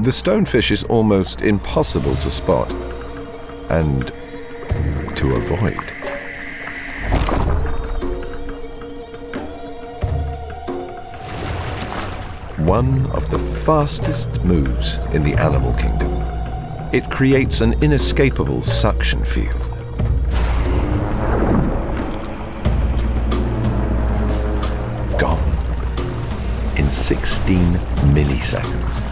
The stonefish is almost impossible to spot and to avoid. One of the fastest moves in the animal kingdom. It creates an inescapable suction field. Gone in 16 milliseconds.